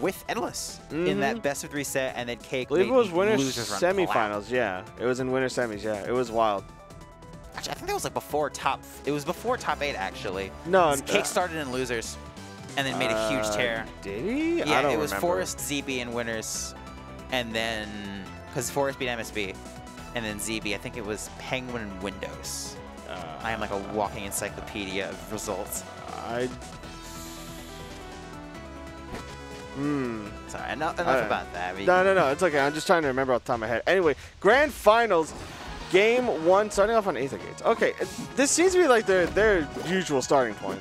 with Endless in that best of three set, and then Cake. I believe it was winners semifinals. Yeah, it was in winner semis. Yeah, it was wild. Actually, I think that was like before top. It was before top 8 actually. No, Cake started in losers, and then made a huge tear. Did he? Yeah, I don't remember. Forest, ZeeBee, and winners, and then because Forest beat MSB, and then ZeeBee. I think it was Penguin and Windows. I am like a walking encyclopedia of results. Sorry, enough about that. No, it's okay. I'm just trying to remember off the top of my head. Anyway, grand finals, game 1, starting off on Aether Gates. Okay, this seems to be like their usual starting point.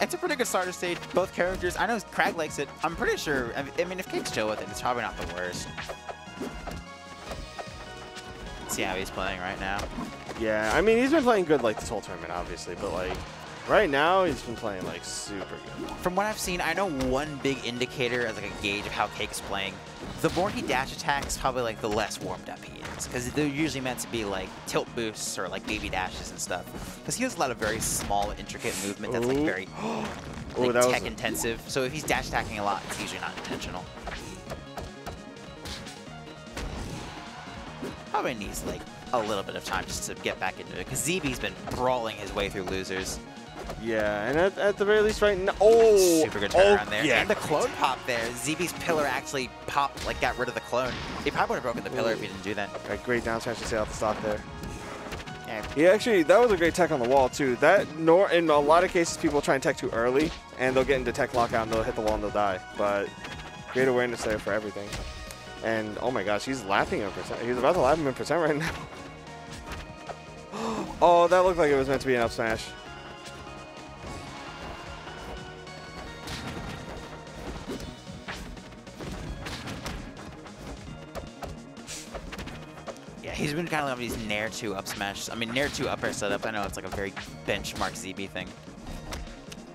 It's a pretty good starter stage. Both characters. I know Kragg likes it. I'm pretty sure. I mean, if Cake's chill with it, it's probably not the worst. Let's see how he's playing right now. Yeah, I mean, he's been playing good like this whole tournament, obviously, but like right now he's been playing like super good. From what I've seen, I know one big indicator as like a gauge of how Cake is playing. The more he dash attacks, probably like the less warmed up he is, because they're usually meant to be like tilt boosts or like baby dashes and stuff. Because he has a lot of very small, intricate movement that's like very like tech intensive. So if he's dash attacking a lot, it's usually not intentional. Probably needs like a little bit of time just to get back into it, because ZeeBee's been brawling his way through losers. Yeah, and at the very least right now, super good turnaround there. Yeah. And the clone pop there, ZeeBee's pillar actually popped, like got rid of the clone. He probably would have broken the pillar if he didn't do that. Right, great down smash to stay off the stock there. Yeah. Yeah, actually, that was a great tech on the wall too. That, nor in a lot of cases, people try and tech too early, and they'll get into tech lockout and they'll hit the wall and they'll die. But great awareness there for everything. And oh my gosh, he's lapping him. He's about to lap him in percent right now. Oh, that looked like it was meant to be an up smash. Yeah, he's been kind of loving these Nair 2 up smash. I mean, Nair 2 upper setup. I know it's like a very benchmark ZeeBee thing.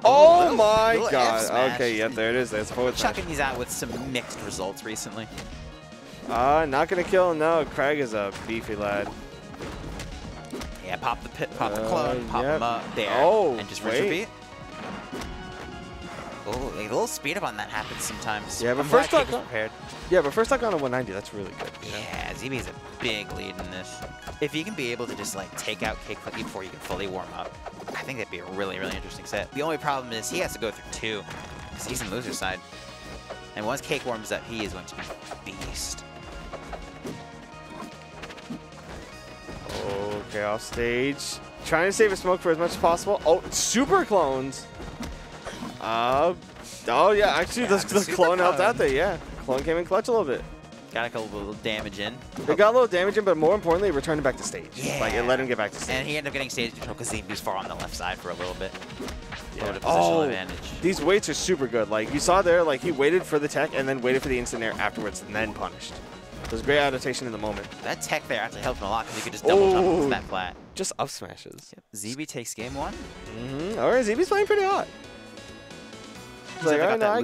Oh my god. Okay, yep, there it is. That's forward smash. Chucking these out with some mixed results recently. Not gonna kill. No, Kragg is a beefy lad. Yeah, pop the clone, pop him up there, and just rinse repeat. Oh, a little speed up on that happens sometimes. Yeah, but first stock prepared. Yeah, but first stock on a 190. That's really good. Yeah, ZeeBee's a big lead in this. If you can be able to just like take out Cake before you can fully warm up, I think that'd be a really, really interesting set. The only problem is he has to go through 2, because he's on the loser side. And once Cake warms up, he is going to be a beast. Okay, off stage. Trying to save a smoke for as much as possible. Oh, super clones. Oh yeah, actually the clone helped out there, yeah. Clone came in clutch a little bit. Got a couple of little damage in. It got a little damage in, but more importantly, it returned him back to stage. Yeah. Like, it let him get back to stage. And he ended up getting stage control because he was far on the left side for a little bit. Yeah. Positional advantage. These waits are super good. Like, you saw there, like, he waited for the tech and then waited for the instant air afterwards and then punished. It was great adaptation in the moment. That tech there actually helped him a lot because he could just double jump with that flat. Just up smashes. Yep. ZeeBee takes game 1. All right, ZeeBee's playing pretty hot. Like, I got it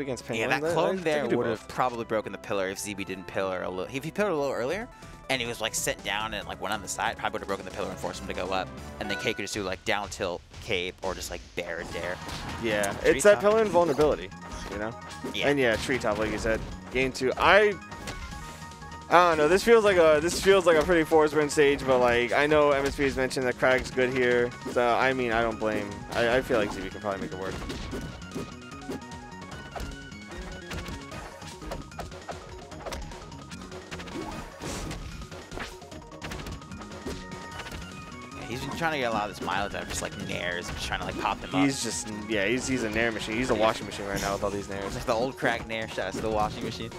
against Penguin. Yeah, that clone there would have probably broken the pillar if ZeeBee didn't pillar a little. If he pillared a little earlier, and he was like set down and like went on the side, probably would have broken the pillar and forced him to go up. And then Cake could just do like down tilt, cape, or just like bear and dare. Yeah, it's that pillar invulnerability, you know. Yeah. And yeah, treetop, like you said, game 2. I don't know. This feels like a pretty Forsburn stage, but like I know MSP has mentioned that Kragg's good here, so I mean I don't blame. I feel like ZeeBee can probably make it work. Yeah, he's been trying to get a lot of this mileage out of just like nairs, just trying to like pop them up. He's just he's a nair machine. He's a washing machine right now with all these nairs. It's like the old Kragg nair shots to the washing machine.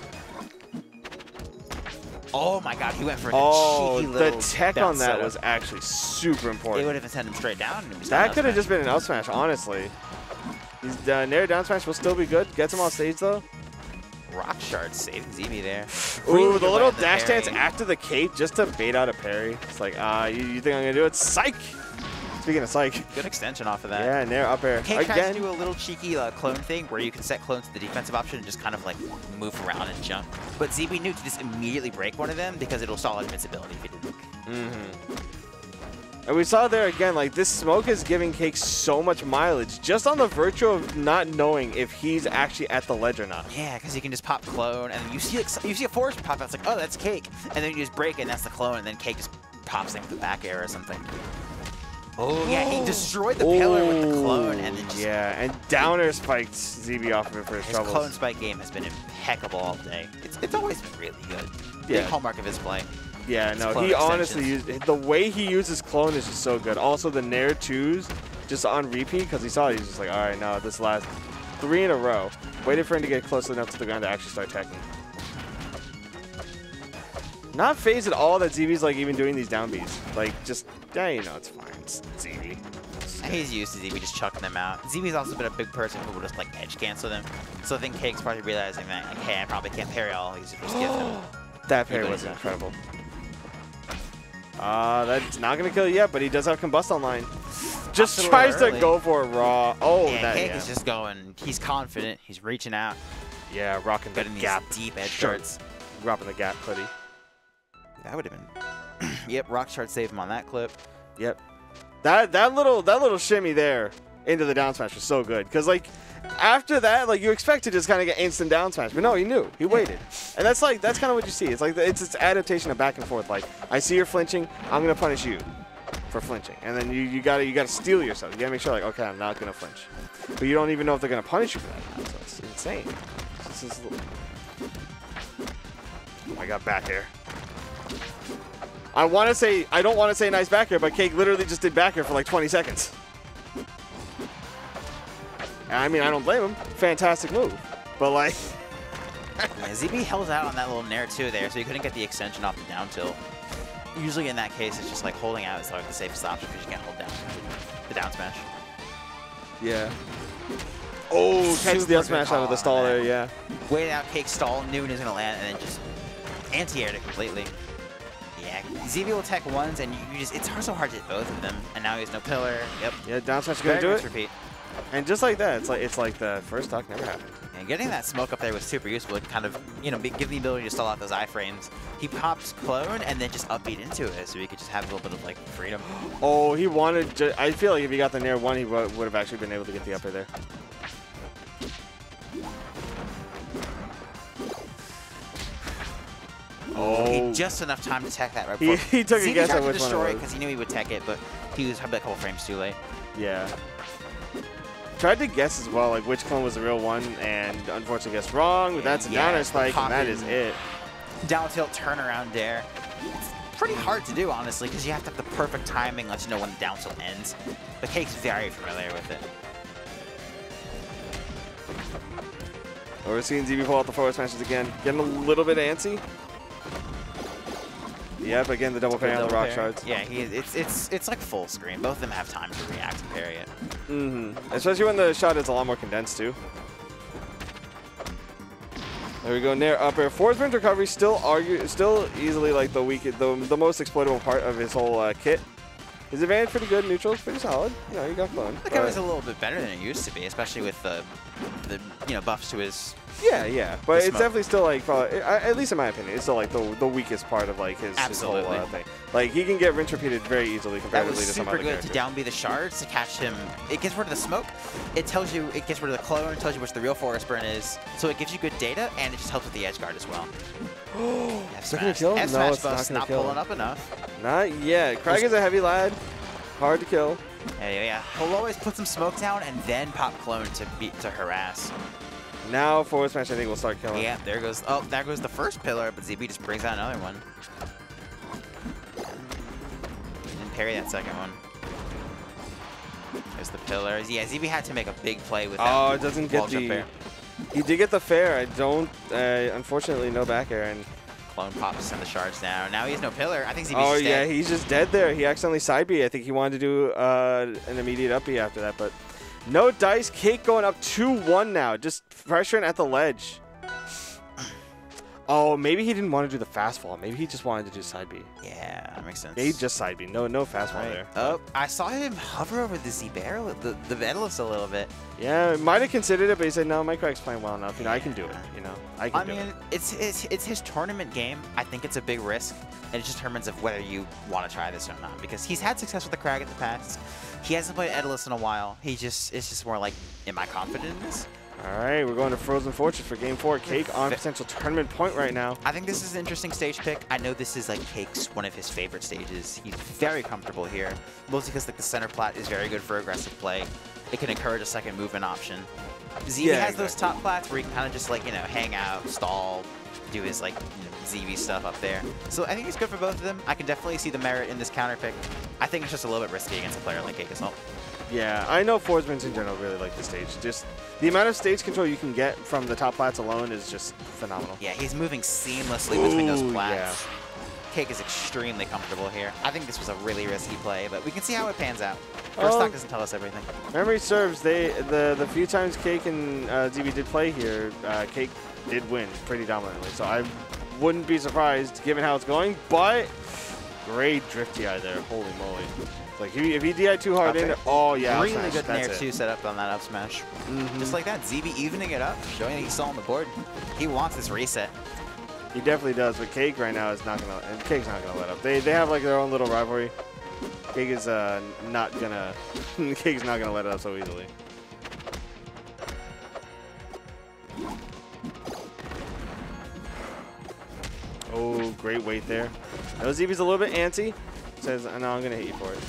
Oh my god, he went for a cheeky little. The tech on that was actually super important. It would have sent him straight down. That could have just been an up smash, honestly. His nair down smash will still be good. Gets him off stage, though. Rock Shard saving ZeeBee there. Ooh, the little dash dance after the cape just to bait out a parry. It's like, you think I'm going to do it? Psych! Speaking of psych. Good extension off of that. Yeah, nair up air. Cake tries to do a little cheeky clone thing where you can set clones to the defensive option and just kind of like move around and jump. But ZeeBee knew to just immediately break one of them because it'll stall invincibility if he didn't. And we saw there again, like, this smoke is giving Cake so much mileage just on the virtue of not knowing if he's actually at the ledge or not. Yeah, because you can just pop clone, and you see, like, you see a forest pop out, it's like, oh, that's Cake. And then you just break it, and that's the clone, and then Cake just pops in with the back air or something. Oh. Yeah, he destroyed the pillar with the clone, and then just... Yeah, and downer spiked ZeeBee off of it for his troubles. His clone spike game has been impeccable all day. It's always been really good. Yeah. Big hallmark of his play. Yeah, no, he honestly used... The way he uses clone is just so good. Also, the Nair 2s just on repeat, because he saw it, he's just like, all right, now this last 3 in a row. Waited for him to get close enough to the ground to actually start attacking. Not phased at all that ZeeBee's like even doing these down Bs. Like, just, yeah, you know, it's fine. It's ZeeBee. He's used to ZeeBee just chucking them out. ZeeBee's also been a big person who will just like edge cancel them. So I think Cake's probably realizing that, like, hey, I probably can't parry all these. Just give them. That parry was incredible. That's not gonna kill you yet, but he does have Combust online. Just tries to go for a raw. Oh, yeah, that Cake is just going. He's confident. He's reaching out. Yeah, rocking the gap. These deep edge guards. Dropping the gap, hoodie. That would have been. Yep, rock shard saved him on that clip. Yep. That little shimmy there into the down smash was so good, because like after that, like you expect to just kind of get instant down smash, but no, he knew, he waited, and that's like that's kind of what you see. It's like it's adaptation of back and forth. Like I see you're flinching, I'm gonna punish you for flinching, and then you gotta steel yourself. You gotta make sure like okay, I'm not gonna flinch, but you don't even know if they're gonna punish you for that. So it's insane. This is little... I got back air. I want to say, I don't want to say nice back air, but Cake literally just did back air for like 20 seconds. I mean, I don't blame him. Fantastic move. But like... Yeah, ZeeBee held out on that little Nair 2 there, so he couldn't get the extension off the down tilt. Usually in that case, it's just like holding out is like the safest option because you can't hold down the down smash. Yeah. Oh, catch the up smash out of the stall there, yeah. Waiting out Cake's stall, knew he was going to land, and then just anti-aired it completely. Yeah, ZeeBee will attack ones, and you just—it's so hard to hit both of them. And now he has no pillar. Yep. Yeah, down smash is gonna do it. Repeat. And just like that, it's like the first stock never happened. And getting that smoke up there was super useful. It kind of, you know, give the ability to stall out those iframes. He pops clone and then just upbeat into it, so he could just have a little bit of like freedom. Oh, he wanted. To, I feel like if he got the near one, he would have actually been able to get the upper there. Oh. He just enough time to tech that right before. He took a guess at which one it was. Because he knew he would tech it, but he was probably a couple frames too late. Yeah. Tried to guess as well, like which clone was the real one, and unfortunately guessed wrong. But that's a downer spike, and that is it. Down tilt turnaround there. It's pretty hard to do, honestly, because you have to have the perfect timing, let you know when the down tilt ends. But Cake's very familiar with it. Well, we're seeing ZeeBee pull out the forward smashes again, getting a little bit antsy. Yep, again the double parry on the rock shards. Yeah, it's like full screen. Both of them have time to react and parry it. Mm-hmm. Especially when the shot is a lot more condensed too. There we go, Nair up air. Forsburn's recovery still easily like the most exploitable part of his whole kit. His advantage pretty good, neutral's pretty solid. You know, you got fun. The cover's a little bit better than it used to be, especially with the you know buffs to his. Yeah, but it's definitely still like, probably, at least in my opinion, it's still like the weakest part of like his whole thing. Like he can get rinse repeated very easily comparatively to some other characters. That was super good to down B the shards to catch him. It gets rid of the smoke. It tells you, it gets rid of the clone. It tells you which the real forest burn is. So it gives you good data, and it just helps with the edge guard as well. F gonna kill him? F smash, no, it's not pulling up enough. Not yet. Kragg is a heavy lad. Hard to kill. Yeah. He'll always put some smoke down and then pop clone to harass. Now forward smash I think will start killing. Yeah, there goes there goes the first pillar, but ZeeBee just brings out another one. And parry that second one. There's the pillars. Yeah, ZeeBee had to make a big play with that. Oh, it doesn't get the fair. He did get the fair. I don't unfortunately no back air and clone pops and the shards now. Now he has no pillar. I think ZeeBee's just dead. Yeah, he's just dead there. He accidentally side B. I think he wanted to do an immediate up B after that, but no dice. Cake going up 2-1 now, just pressuring at the ledge. Oh, maybe he didn't want to do the fast fall. Maybe he just wanted to do side B. Yeah, that makes sense. They just side B. No fast fall there. Oh, I saw him hover over the Z-Bear, the Vedalus a little bit. Yeah, might have considered it, but he said, no, my Kragg's playing well enough. You know, I can do it. You know, I mean, it's his tournament game. I think it's a big risk, and it determines of whether you want to try this or not, because he's had success with the Kragg in the past. He hasn't played Edelus in a while. It's just more like, am I confident in this? All right, we're going to Frozen Fortress for Game 4. Cake on potential tournament point right now. I think this is an interesting stage pick. I know this is like Cake's one of his favorite stages. He's very comfortable here, mostly because like the center plat is very good for aggressive play. It can encourage a second movement option. ZeeBee has those top plats where he can kind of just like, you know, hang out, stall, do his like, you know, ZeeBee stuff up there. So I think it's good for both of them. I can definitely see the merit in this counter pick. I think it's just a little bit risky against a player like CakeAssault. Yeah, I know Forsburns in general really like the stage. Just the amount of stage control you can get from the top plats alone is just phenomenal. Yeah, he's moving seamlessly between those plats. Yeah. Cake is extremely comfortable here. I think this was a really risky play, but we can see how it pans out. First stock doesn't tell us everything. Memory serves, the few times Cake and ZeeBee did play here, Cake did win pretty dominantly. So I wouldn't be surprised given how it's going, but great drift DI there. Holy moly. Like, if he DI too hard in, oh yeah, really good Nair 2 set up on that up smash. Mm-hmm. Just like that, ZeeBee evening it up, showing that he's still on the board. He wants this reset. He definitely does, but Cake right now is not gonna. Cake's not gonna let up. They have like their own little rivalry. Cake is not gonna. Cake's not gonna let it up so easily. Oh, great weight there. I know ZeeBee's a little bit antsy. Says, "No, I'm gonna hit you for it."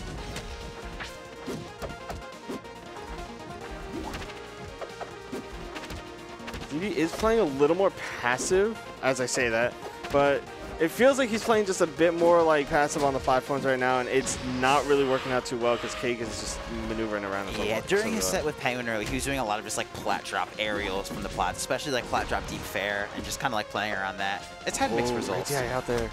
ZeeBee is playing a little more passive, as I say that, but it feels like he's playing just a bit more like passive on the platforms right now, and it's not really working out too well because Cake is just maneuvering around. Yeah, during his set with Penguin early, he was doing a lot of just like plat drop aerials from the plats, especially like plat drop deep fair, and just kind of like playing around that. It's had mixed results. Yeah, out there.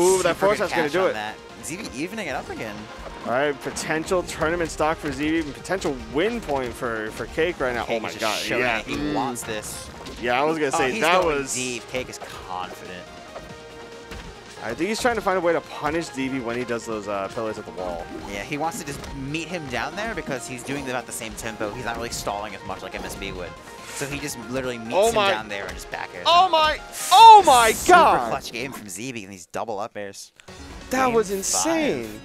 Ooh, that force shot's gonna do it. ZeeBee evening it up again. All right, potential tournament stock for ZeeBee, potential win point for Cake right now. Cake, oh my god, yeah. He wants this. Yeah, I was gonna say that was deep. Cake is confident. I think he's trying to find a way to punish ZeeBee when he does those pillars at the wall. Yeah, he wants to just meet him down there because he's doing them at the same tempo. He's not really stalling as much like MSB would. So he just literally meets him down there and just back airs. Oh my god! Super clutch game from ZeeBee and these double up airs. That was insane.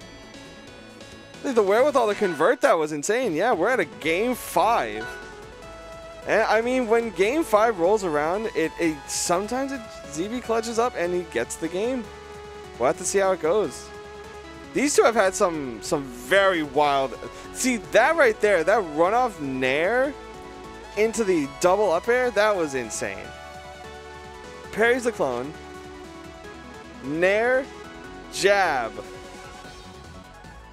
The wherewithal to convert that was insane. Yeah, we're at a game 5. And I mean, when game 5 rolls around, it sometimes ZeeBee clutches up and he gets the game. We'll have to see how it goes. These two have had some very wild. See that right there, that runoff Nair into the double up air, that was insane. Parries the clone. Nair. Jab.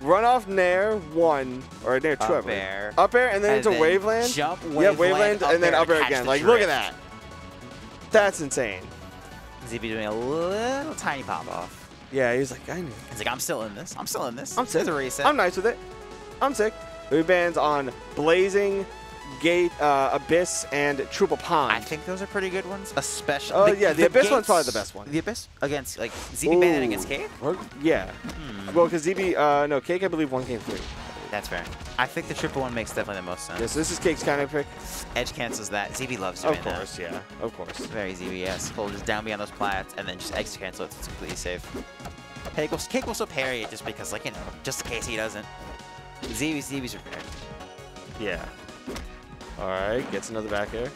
Run off Nair 1, or Nair 2, up I air. Up air, and then into Waveland. Jump, Waveland, and then up air again. Like, look at that. That's insane. ZeeBee doing a little tiny pop-off. Yeah, he's like, I knew. He's like, I'm still in this. I'm still in this. I'm sick. There's a reset. I'm nice with it. I'm sick. Blue bands on Blazing Gate, Abyss, and Triple Pond. I think those are pretty good ones. Especially. Oh yeah, the Abyss Gates, one's probably the best one. The Abyss against like ZeeBee banded against Cake. Yeah. Well, because ZeeBee, no, Cake I believe won game 3. That's fair. I think the triple one makes definitely the most sense. Yes, this is Cake's counter pick. Edge cancels that. ZeeBee loves doing that. Of course, yeah. Of course. Very ZeeBee. Yes. Hold just down beyond those plats and then just edge cancel it. It's completely safe. Cake will still parry it just because, like, you know, just in case he doesn't. ZeeBee's prepared. Yeah. All right, gets another back air.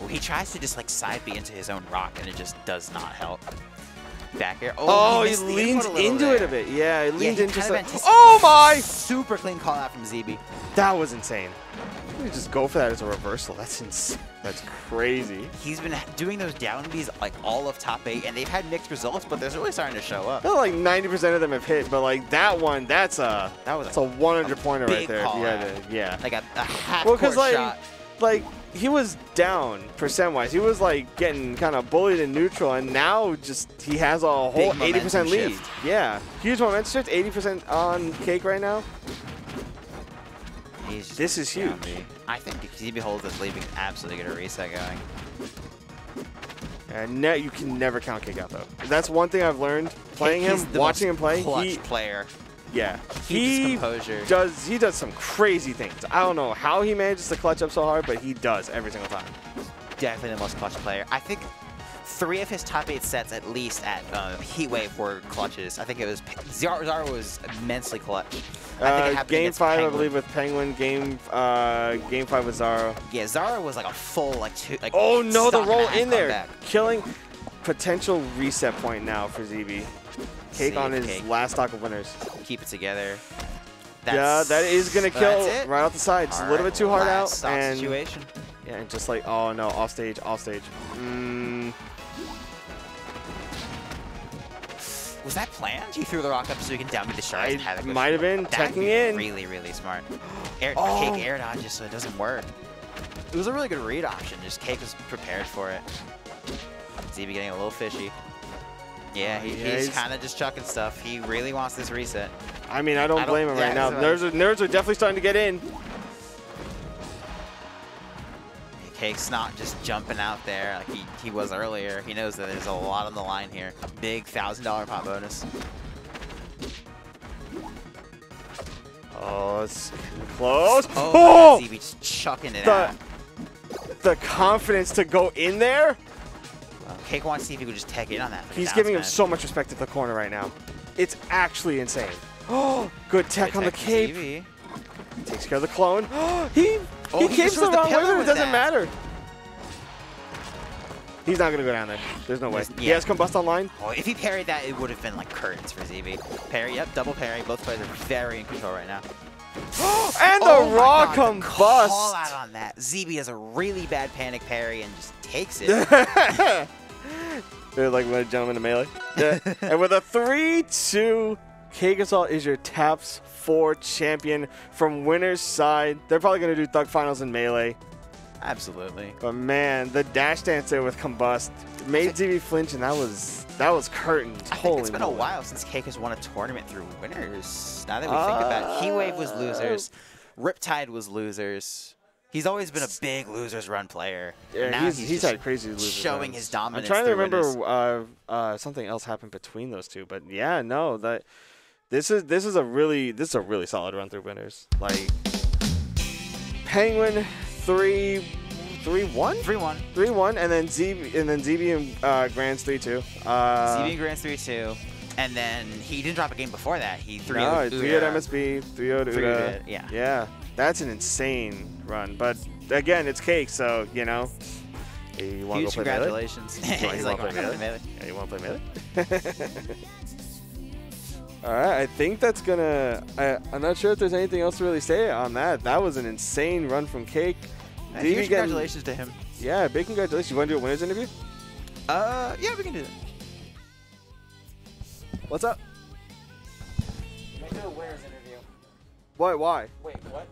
Well, he tries to just like side B into his own rock, and it just does not help. Back air. Oh, he leans into it a bit. Yeah, he leans into it. Oh my! Super clean call out from ZeeBee. That was insane. You just go for that as a reversal. That's insane. That's crazy. He's been doing those down Bs like all of top 8, and they've had mixed results, but they're really starting to show up. Well, like 90% of them have hit, but like that one, that's a 100-pointer right there. Yeah. Like a half court shot. Well, because like he was down percent-wise. He was like getting kind of bullied in neutral, and now just he has a whole 80% lead. Yeah, huge momentum shift. 80% on Cake right now. He's this is huge. B. I think ZeeBee holds this lead. We can absolutely get a reset going. And now you can never count Cake out though. That's one thing I've learned playing him, watching him play. Clutch player. Yeah, he does some crazy things. I don't know how he manages to clutch up so hard, but he does every single time. Definitely the most clutch player. I think 3 of his top 8 sets, at least at Heatwave, were clutches. I think it was Zara was immensely clutch. I think game 5, Penguin. I believe, with Penguin. Game 5 with Zara. Yeah, Zara was like a full like. Oh no, the roll in there, killing potential reset point now for ZeeBee. Cake on his last stock of winners. Keep it together. That's, yeah, that is gonna kill right off the side. Just a little bit too hard out. And situation. Yeah, and just like, oh no, off stage, off stage. Was that planned? You threw the rock up so you can down me the shards and have it. Might have been teching in. Really, really smart. Cake air dodges so it doesn't work. It was a really good read option. Just Cake was prepared for it. ZeeBee getting a little fishy. Yeah, he's kind of just chucking stuff. He really wants this reset. I mean, I don't blame him right now. Nerds are definitely starting to get in. Cake's not just jumping out there like he was earlier. He knows that there's a lot on the line here. Big $1,000 pot bonus. Oh, it's close. Oh, ZeeBee just chucking it out. The confidence to go in there. Cake wants to see if he could just tech in on that. He's giving him so much respect at the corner right now. It's actually insane. Oh, good tech on the cape. Takes care of the clone. He capes the wrong way, but it doesn't matter. He's not going to go down there. There's no way. Yeah. He has Combust online. Oh, if he parried that, it would have been like curtains for ZeeBee. Parry, yep, double parry. Both players are very in control right now. And the raw Combust. Call out on that. ZeeBee has a really bad panic parry and just takes it. They're like a gentleman in melee. Yeah. And with a 3-2, CakeAssault is your Taps 4 champion from winner's side. They're probably going to do Thug Finals in melee. Absolutely. But man, the dash dance there with Combust made ZeeBee flinch, and that was curtains. I think it's been a while since Cake has won a tournament through winners. Now that we think about it, Heatwave was losers. Riptide was losers. He's always been a big losers run player. Yeah, now he's had crazy losers showing runs. His dominance. I'm trying to remember something else happened between those two, but yeah, no, that this is a really solid run through winners. Like Penguin 3-1? 3-1. 3-1, and then ZeeBee and Grants 3-2. ZeeBee and Grants 3-2, and then he didn't drop a game before that. He 3-0 MSB, 3-0 Uda. Yeah. Yeah. That's an insane run. But again, it's Cake, so, you know. You want to go play congratulations. Melee? He's like, play melee? Yeah, you want to play melee? All right, I think that's going to... I'm not sure if there's anything else to really say on that. That was an insane run from Cake. Huge congratulations to him. Yeah, big congratulations. You want to do a winner's interview? Yeah, we can do that. What's up? Can I do a winner's interview? Why? Why? Wait, what?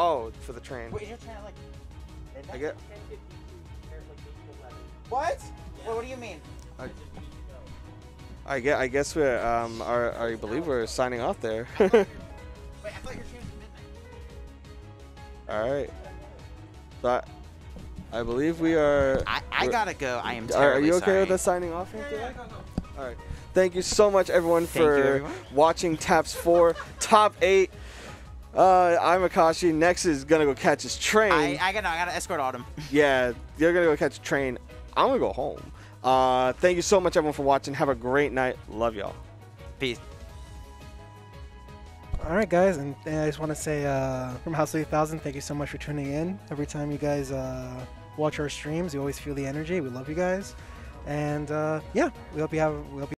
Oh, for the train. Wait, is your train at like... I get... What? Yeah. Wait, what do you mean? I guess we're... I believe we're signing off there. Wait, I thought your train... All right, but I believe we are. I gotta go. I am terribly sorry. Are you okay with us signing off here today? All right. Thank you so much, everyone, for watching Taps 4 Top 8. I'm Akashi. Next is gonna go catch his train. I gotta escort Autumn. Yeah, you're gonna go catch a train. I'm gonna go home. Thank you so much, everyone, for watching. Have a great night. Love y'all. Peace. All right, guys, and I just want to say from House of 3000, thank you so much for tuning in. Every time you guys watch our streams, you always feel the energy. We love you guys, and yeah, we hope you have.